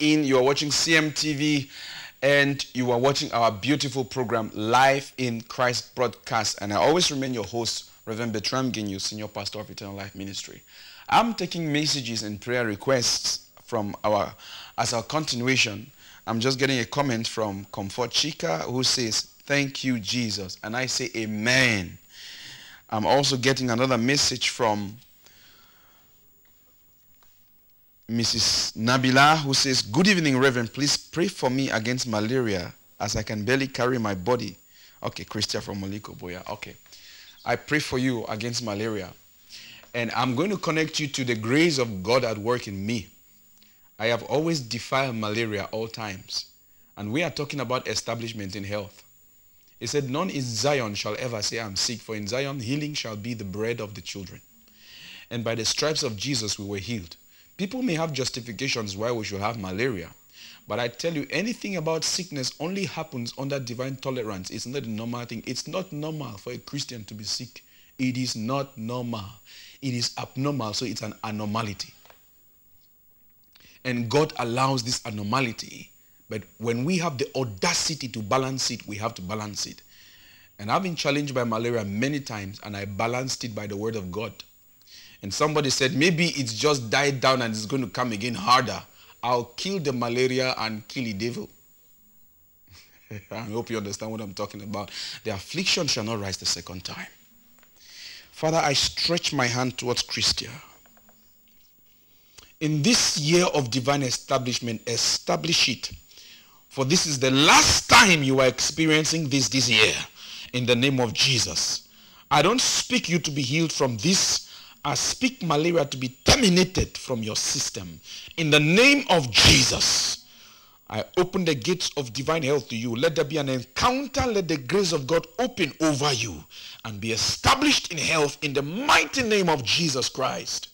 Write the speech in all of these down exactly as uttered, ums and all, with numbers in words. In, you are watching C M T V and you are watching our beautiful program Life in Christ broadcast, and I always remain your host, Reverend Bertram Nginyu, Senior Pastor of Eternal Life Ministry. I'm taking messages and prayer requests from our as our continuation. I'm just getting a comment from Comfort Chika who says, "Thank you, Jesus," and I say amen. I'm also getting another message from Missus Nabila, who says, "Good evening, Reverend. Please pray for me against malaria as I can barely carry my body." Okay, Christian from Maliko, Boya. Okay. I pray for you against malaria. And I'm going to connect you to the grace of God at work in me. I have always defied malaria all times. And we are talking about establishment in health. He said, "None in Zion shall ever say, I'm sick, for in Zion healing shall be the bread of the children." And by the stripes of Jesus we were healed. People may have justifications why we should have malaria, but I tell you, anything about sickness only happens under divine tolerance. It's not a normal thing. It's not normal for a Christian to be sick. It is not normal. It is abnormal, so it's an abnormality. And God allows this abnormality, but when we have the audacity to balance it, we have to balance it. And I've been challenged by malaria many times, and I balanced it by the word of God. And somebody said, "Maybe it's just died down and it's going to come again harder. I'll kill the malaria and kill the devil." I hope you understand what I'm talking about. The affliction shall not rise the second time. Father, I stretch my hand towards Christia. In this year of divine establishment, establish it. For this is the last time you are experiencing this this year. In the name of Jesus. I don't speak you to be healed from this. I speak malaria to be terminated from your system. In the name of Jesus, I open the gates of divine health to you. Let there be an encounter. Let the grace of God open over you and be established in health in the mighty name of Jesus Christ.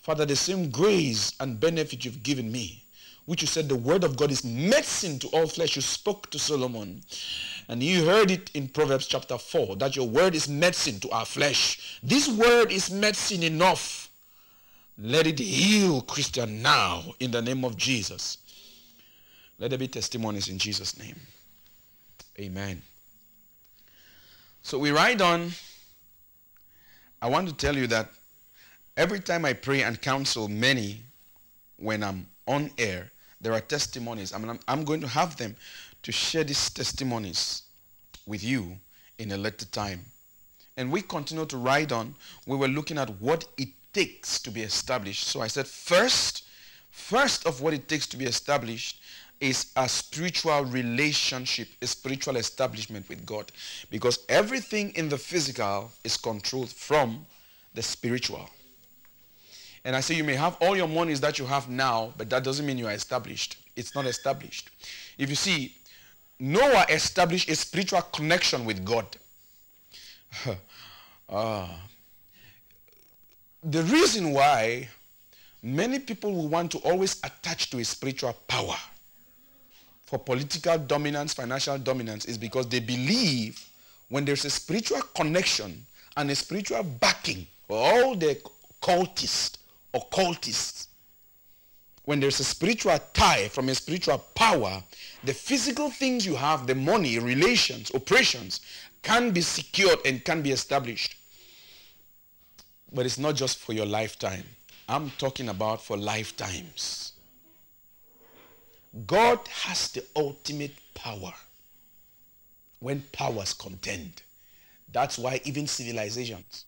Father, the same grace and benefit you've given me, which you said the word of God is medicine to all flesh. You spoke to Solomon. And you heard it in Proverbs chapter four, that your word is medicine to our flesh. This word is medicine enough. Let it heal Christian now in the name of Jesus. Let there be testimonies in Jesus' name. Amen. So we ride on. I want to tell you that every time I pray and counsel many when I'm on air, there are testimonies. I mean, I'm, I'm going to have them to share these testimonies with you in a later time. And we continue to ride on. We were looking at what it takes to be established. So I said first, first of what it takes to be established is a spiritual relationship, a spiritual establishment with God. Because everything in the physical is controlled from the spiritual. And I say you may have all your monies that you have now, but that doesn't mean you are established. It's not established. If you see, Noah established a spiritual connection with God. uh, the reason why many people will want to always attach to a spiritual power for political dominance, financial dominance, is because they believe when there's a spiritual connection and a spiritual backing, all the cultists, occultists, when there's a spiritual tie from a spiritual power, the physical things you have, the money, relations, operations, can be secured and can be established. But it's not just for your lifetime. I'm talking about for lifetimes. God has the ultimate power when powers contend. That's why even civilizations,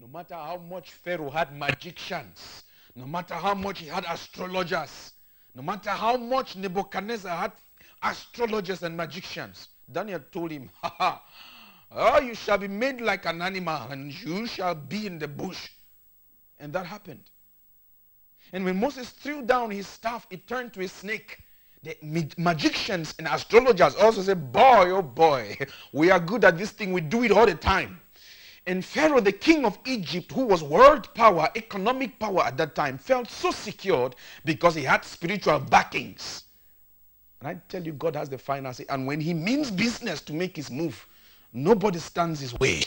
no matter how much Pharaoh had magicians, no matter how much he had astrologers, no matter how much Nebuchadnezzar had astrologers and magicians, Daniel told him, "Ha ha, oh, you shall be made like an animal and you shall be in the bush." And that happened. And when Moses threw down his staff, it turned to a snake. The magicians and astrologers also said, "Boy, oh boy, we are good at this thing. We do it all the time." And Pharaoh, the king of Egypt, who was world power, economic power at that time, felt so secured because he had spiritual backings. And I tell you, God has the finances. And when he means business to make his move, nobody stands his way.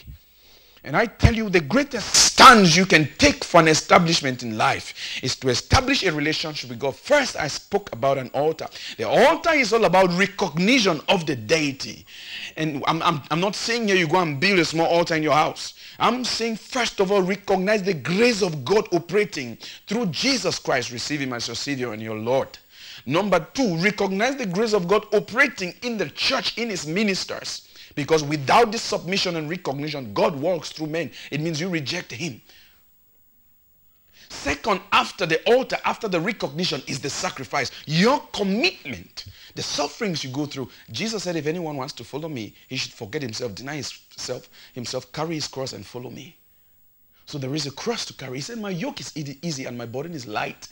And I tell you, the greatest stance you can take for an establishment in life is to establish a relationship with God. First, I spoke about an altar. The altar is all about recognition of the deity. And I'm, I'm, I'm not saying here you go and build a small altar in your house. I'm saying, first of all, recognize the grace of God operating through Jesus Christ. Receive him as your Savior and your Lord. Number two, recognize the grace of God operating in the church, in his ministers. Because without this submission and recognition, God walks through men. It means you reject him. Second, after the altar, after the recognition is the sacrifice. Your commitment, the sufferings you go through. Jesus said, if anyone wants to follow me, he should forget himself, deny himself, himself, carry his cross and follow me. So there is a cross to carry. He said, my yoke is easy and my burden is light.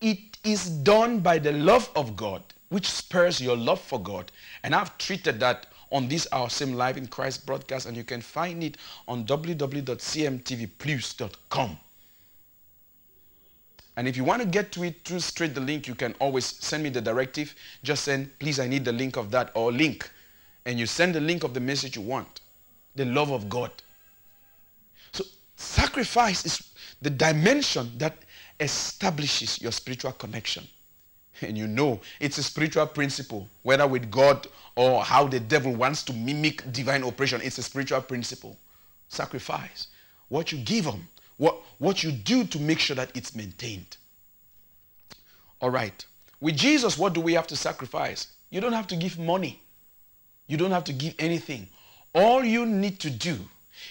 It is done by the love of God, which spurs your love for God. And I've treated that on this our same Life in Christ broadcast, and you can find it on w w w dot c m t v plus dot com. And if you want to get to it through straight the link, you can always send me the directive. Just send, please, I need the link of that, or link. And you send the link of the message you want, the love of God. So sacrifice is the dimension that establishes your spiritual connection. And you know, it's a spiritual principle, whether with God or how the devil wants to mimic divine operation. It's a spiritual principle. Sacrifice. What you give them. What, what you do to make sure that it's maintained. All right. With Jesus, what do we have to sacrifice? You don't have to give money. You don't have to give anything. All you need to do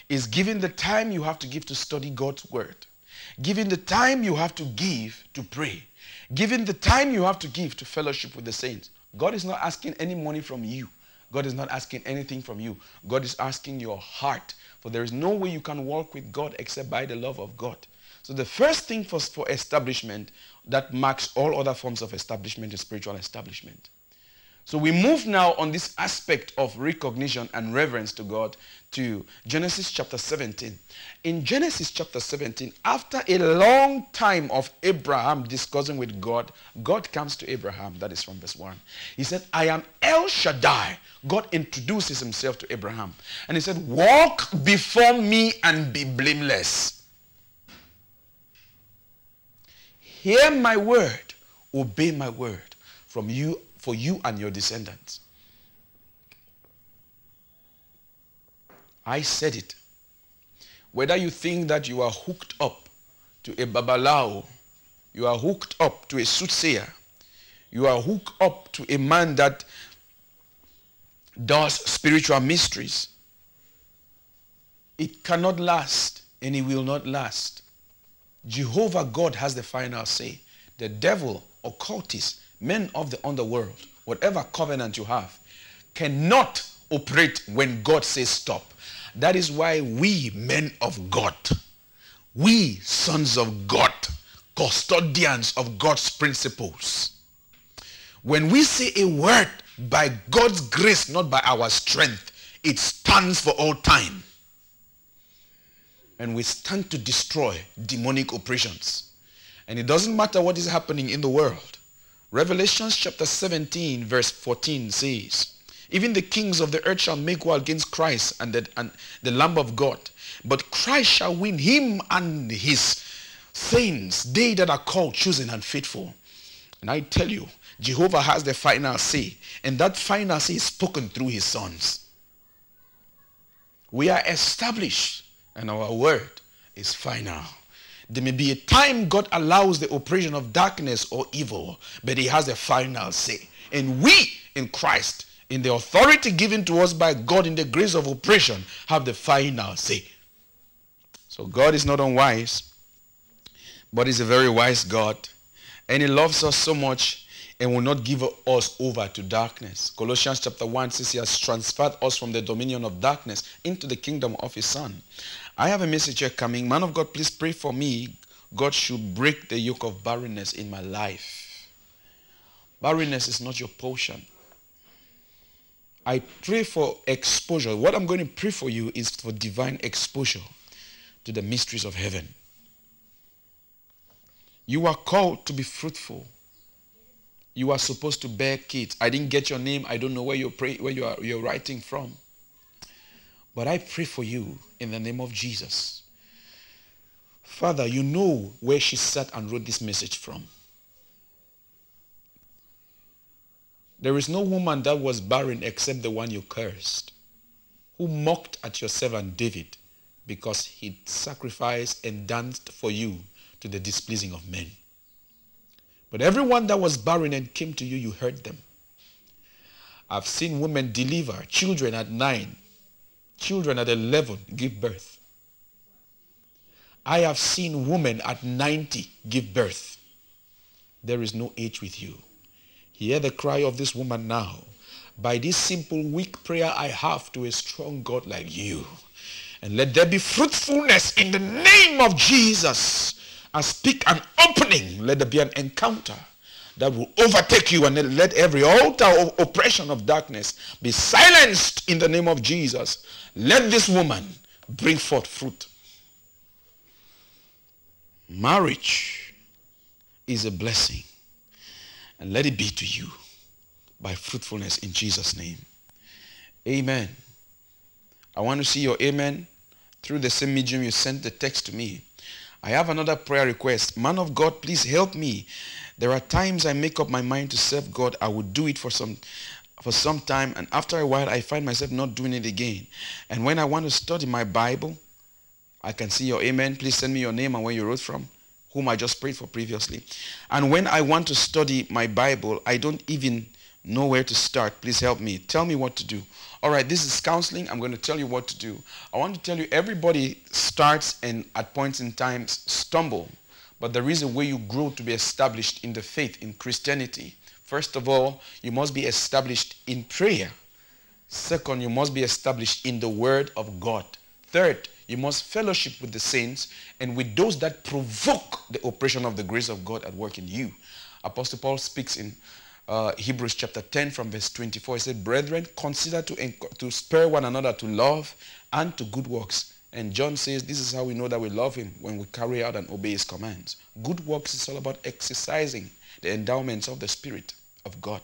is giving the time you have to give to study God's word. Giving the time you have to give to pray. Giving the time you have to give to fellowship with the saints. God is not asking any money from you. God is not asking anything from you. God is asking your heart. For there is no way you can walk with God except by the love of God. So the first thing for, for establishment that marks all other forms of establishment is spiritual establishment. So we move now on this aspect of recognition and reverence to God to Genesis chapter seventeen. In Genesis chapter seventeen, after a long time of Abraham discussing with God, God comes to Abraham. That is from verse one. He said, I am El Shaddai. God introduces himself to Abraham. And he said, walk before me and be blameless. Hear my word. Obey my word from you for you and your descendants. I said it. Whether you think that you are hooked up to a babalao, you are hooked up to a soothsayer, you are hooked up to a man that does spiritual mysteries, it cannot last and it will not last. Jehovah God has the final say. The devil, occultists, men of the underworld, whatever covenant you have, cannot operate when God says stop. That is why we men of God, we sons of God, custodians of God's principles, when we say a word by God's grace, not by our strength, it stands for all time. And we stand to destroy demonic operations. And it doesn't matter what is happening in the world. Revelation chapter seventeen verse fourteen says, even the kings of the earth shall make war against Christ and the, and the Lamb of God. But Christ shall win him and his saints, they that are called, chosen, and faithful. And I tell you, Jehovah has the final say. And that final say is spoken through his sons. We are established and our word is final. There may be a time God allows the operation of darkness or evil, but he has a final say. And we in Christ, in the authority given to us by God in the grace of operation, have the final say. So God is not unwise, but he's a very wise God. And he loves us so much and will not give us over to darkness. Colossians chapter one says he has transferred us from the dominion of darkness into the kingdom of his Son. I have a message here coming. Man of God, please pray for me. God should break the yoke of barrenness in my life. Barrenness is not your portion. I pray for exposure. What I'm going to pray for you is for divine exposure to the mysteries of heaven. You are called to be fruitful. You are supposed to bear kids. I didn't get your name. I don't know where you're, pray, where you are, you're writing from. But I pray for you in the name of Jesus. Father, you know where she sat and wrote this message from. There is no woman that was barren except the one you cursed, who mocked at your servant David because he sacrificed and danced for you to the displeasing of men. But everyone that was barren and came to you, you heard them. I've seen women deliver children at nine, children at eleven give birth. I have seen women at ninety give birth. There is no age with you. Hear the cry of this woman now. By this simple, weak prayer I have to a strong God like you. And let there be fruitfulness in the name of Jesus. I speak an opening. Let there be an encounter that will overtake you, and let every altar of oppression of darkness be silenced in the name of Jesus. Let this woman bring forth fruit. Marriage is a blessing. And let it be to you by fruitfulness in Jesus' name. Amen. I want to see your amen through the same medium you sent the text to me. I have another prayer request. Man of God, please help me. There are times I make up my mind to serve God. I would do it for some, for some time, and after a while I find myself not doing it again. And when I want to study my Bible, I can see your amen. Please send me your name and where you wrote from, whom I just prayed for previously. And when I want to study my Bible, I don't even know where to start. Please help me. Tell me what to do. All right, this is counseling. I'm going to tell you what to do. I want to tell you, everybody starts and at points in time stumble. But there is a way you grow to be established in the faith, in Christianity. First of all, you must be established in prayer. Second, you must be established in the Word of God. Third, you must fellowship with the saints and with those that provoke the operation of the grace of God at work in you. Apostle Paul speaks in uh, Hebrews chapter ten from verse twenty-four. He said, brethren, consider to, to spur one another to love and to good works. And John says, this is how we know that we love him, when we carry out and obey his commands. Good works is all about exercising the endowments of the Spirit of God.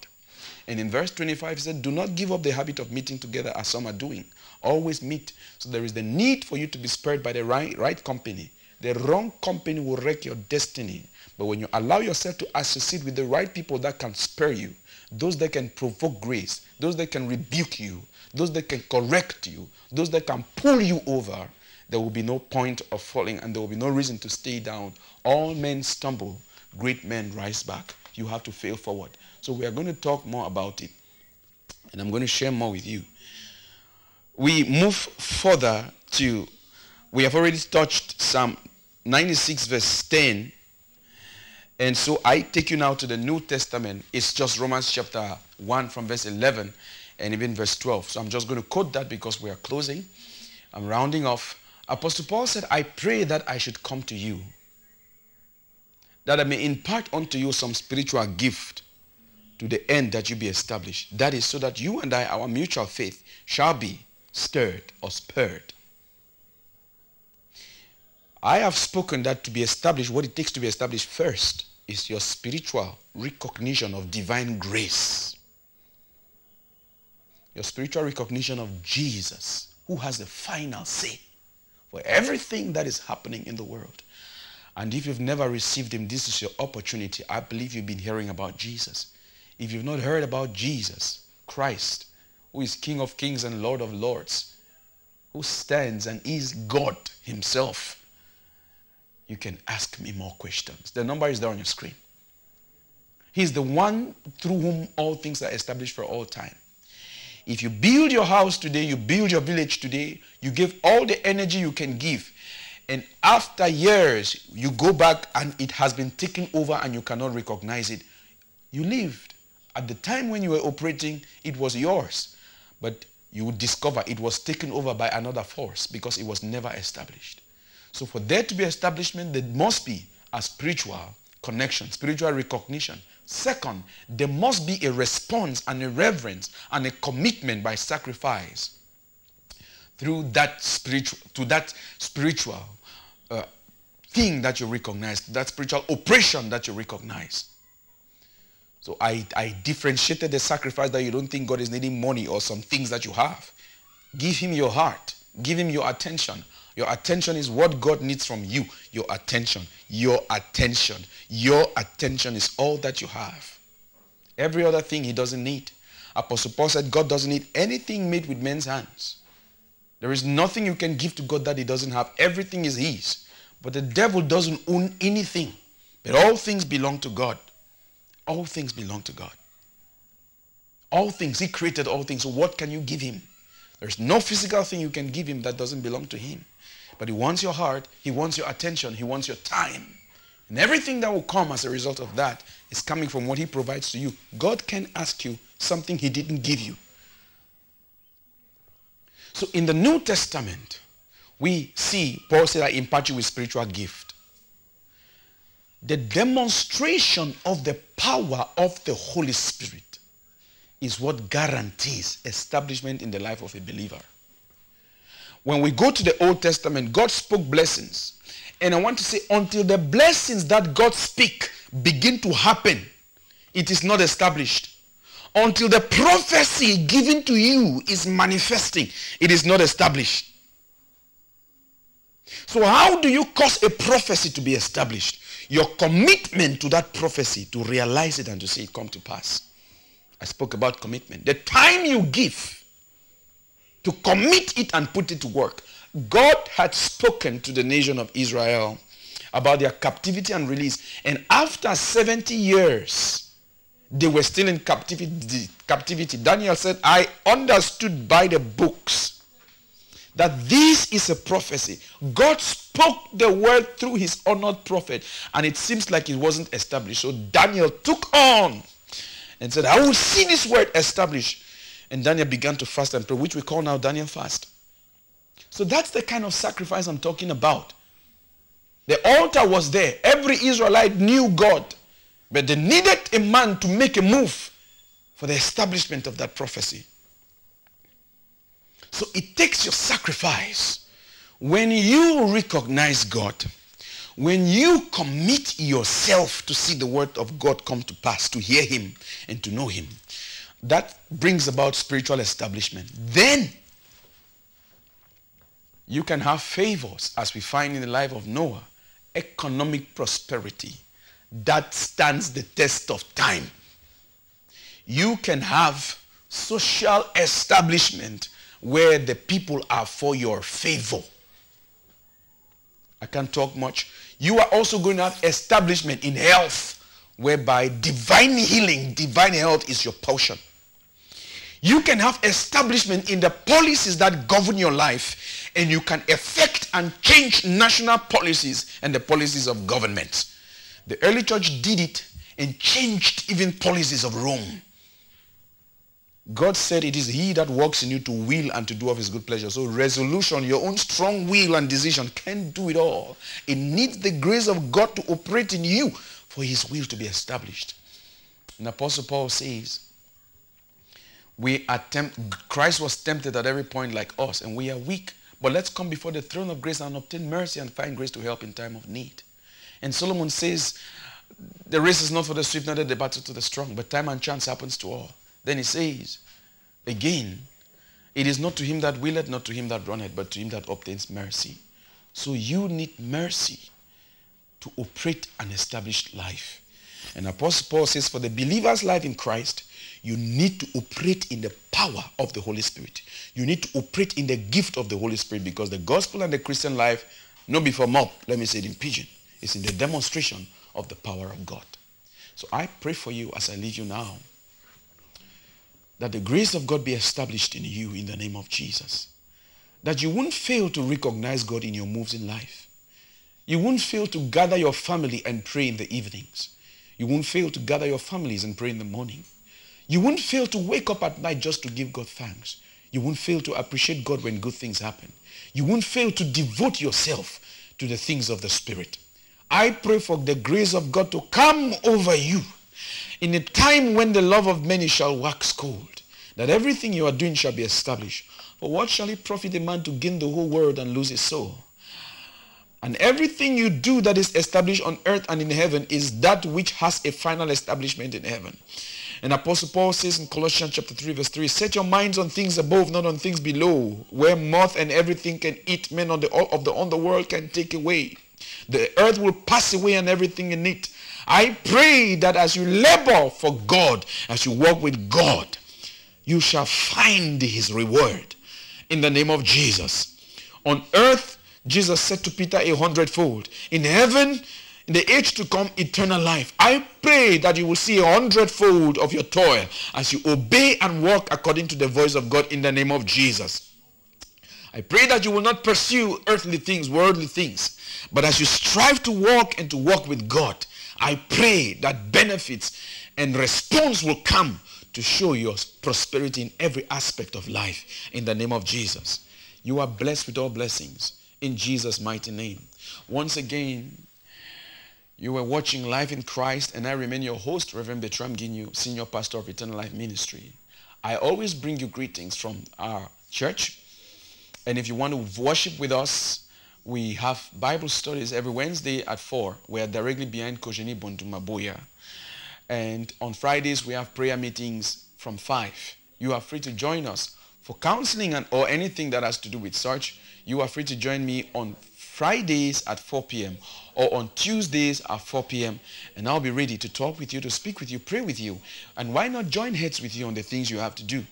And in verse twenty-five, he said, do not give up the habit of meeting together as some are doing. Always meet. So there is the need for you to be spurred by the right, right company. The wrong company will wreck your destiny. But when you allow yourself to associate with the right people that can spur you, those that can provoke grace, those that can rebuke you, those that can correct you, those that can pull you over, there will be no point of falling, and there will be no reason to stay down. All men stumble. Great men rise back. You have to fail forward. So we are going to talk more about it, and I'm going to share more with you. We move further to, we have already touched Psalm ninety-six verse ten, and so I take you now to the New Testament. It's just Romans chapter one from verse eleven and even verse twelve. So I'm just going to quote that because we are closing. I'm rounding off. Apostle Paul said, I pray that I should come to you, that I may impart unto you some spiritual gift, to the end that you be established. That is so that you and I, our mutual faith, shall be stirred or spurred. I have spoken that to be established, what it takes to be established first is your spiritual recognition of divine grace. Your spiritual recognition of Jesus, who has the final say for everything that is happening in the world. And if you've never received him, this is your opportunity. I believe you've been hearing about Jesus. If you've not heard about Jesus Christ, who is King of Kings and Lord of Lords, who stands and is God himself, you can ask me more questions. The number is there on your screen. He's the one through whom all things are established for all time. If you build your house today, you build your village today, you give all the energy you can give, and after years, you go back and it has been taken over and you cannot recognize it. You lived. At the time when you were operating, it was yours. But you would discover it was taken over by another force because it was never established. So for there to be establishment, there must be a spiritual connection, spiritual recognition. Second, there must be a response and a reverence and a commitment by sacrifice through that spiritual, to that spiritual uh, thing that you recognize, that spiritual oppression that you recognize. So I, I differentiated the sacrifice that you don't think God is needing money or some things that you have. Give him your heart. Give him your attention. Your attention is what God needs from you. Your attention. Your attention. Your attention is all that you have. Every other thing he doesn't need. Apostle Paul said God doesn't need anything made with men's hands. There is nothing you can give to God that he doesn't have. Everything is his. But the devil doesn't own anything. But all things belong to God. All things belong to God. All things. He created all things. So what can you give him? There's no physical thing you can give him that doesn't belong to him. But he wants your heart. He wants your attention. He wants your time. And everything that will come as a result of that is coming from what he provides to you. God can ask you something he didn't give you. So in the New Testament, we see Paul said, I impart you with spiritual gift. The demonstration of the power of the Holy Spirit is what guarantees establishment in the life of a believer. When we go to the Old Testament, God spoke blessings. And I want to say, until the blessings that God speaks begin to happen, it is not established. Until the prophecy given to you is manifesting, it is not established. So how do you cause a prophecy to be established? Your commitment to that prophecy, to realize it and to see it come to pass. I spoke about commitment. The time you give to commit it and put it to work. God had spoken to the nation of Israel about their captivity and release. And after seventy years, they were still in captivity. captivity. Daniel said, I understood by the books that this is a prophecy. God spoke the word through his honored prophet. And it seems like it wasn't established. So Daniel took on and said, I will see this word established. And Daniel began to fast and pray, which we call now Daniel fast. So that's the kind of sacrifice I'm talking about. The altar was there. Every Israelite knew God. But they needed a man to make a move for the establishment of that prophecy. So it takes your sacrifice. When you recognize God, when you commit yourself to see the word of God come to pass, to hear him and to know him, that brings about spiritual establishment. Then you can have favors, as we find in the life of Noah, economic prosperity that stands the test of time. You can have social establishment where the people are for your favor. I can't talk much. You are also going to have establishment in health, whereby divine healing, divine health is your portion. You can have establishment in the policies that govern your life, and you can affect and change national policies and the policies of governments. The early church did it and changed even policies of Rome. God said it is he that works in you to will and to do of his good pleasure. So resolution, your own strong will and decision can't do it all. It needs the grace of God to operate in you for his will to be established. And Apostle Paul says, we attempt, Christ was tempted at every point like us, and we are weak. But let's come before the throne of grace and obtain mercy and find grace to help in time of need. And Solomon says, the race is not for the swift, nor the battle to the strong, but time and chance happens to all. Then he says, again, it is not to him that willeth, not to him that runneth, but to him that obtains mercy. So you need mercy to operate an established life. And Apostle Paul says, for the believer's life in Christ, you need to operate in the power of the Holy Spirit. You need to operate in the gift of the Holy Spirit, because the gospel and the Christian life, no before mop, let me say it in pidgin, it's in the demonstration of the power of God. So I pray for you as I leave you now, that the grace of God be established in you in the name of Jesus. That you won't fail to recognize God in your moves in life. You won't fail to gather your family and pray in the evenings. You won't fail to gather your families and pray in the morning. You won't fail to wake up at night just to give God thanks. You won't fail to appreciate God when good things happen. You won't fail to devote yourself to the things of the Spirit. I pray for the grace of God to come over you in a time when the love of many shall wax cold, that everything you are doing shall be established. For what shall it profit a man to gain the whole world and lose his soul? And everything you do that is established on earth and in heaven is that which has a final establishment in heaven. And Apostle Paul says in Colossians chapter three, verse three, set your minds on things above, not on things below, where moth and everything can eat, men of the, of the underworld can take away. The earth will pass away and everything in it. I pray that as you labor for God, as you walk with God, you shall find his reward in the name of Jesus. On earth, Jesus said to Peter, a hundredfold. In heaven, in the age to come, eternal life. I pray that you will see a hundredfold of your toil as you obey and walk according to the voice of God in the name of Jesus. I pray that you will not pursue earthly things, worldly things, but as you strive to walk and to walk with God, I pray that benefits and response will come to show your prosperity in every aspect of life in the name of Jesus. You are blessed with all blessings in Jesus' mighty name. Once again, you were watching Life in Christ, and I remain your host, Reverend Bertram Nginyu, Senior Pastor of Eternal Life Ministry. I always bring you greetings from our church, and if you want to worship with us, we have Bible studies every Wednesday at four. We are directly behind Kojini Bondumaboya. And on Fridays, we have prayer meetings from five. You are free to join us for counseling and or anything that has to do with such. You are free to join me on Fridays at four p m or on Tuesdays at four p m And I'll be ready to talk with you, to speak with you, pray with you. And why not join heads with you on the things you have to do?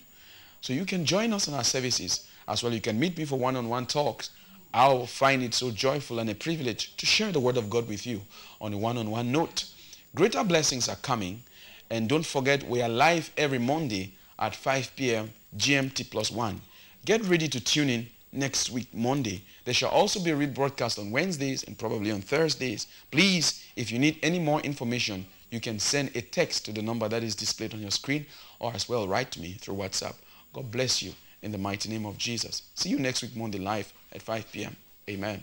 So you can join us in our services. As well, you can meet me for one-on-one talks. I'll find it so joyful and a privilege to share the word of God with you on a one-on-one note. Greater blessings are coming. And don't forget, we are live every Monday at five p m G M T plus one. Get ready to tune in next week, Monday. There shall also be a rebroadcast on Wednesdays and probably on Thursdays. Please, if you need any more information, you can send a text to the number that is displayed on your screen, or as well write to me through WhatsApp. God bless you in the mighty name of Jesus. See you next week, Monday, live at five p m Amen.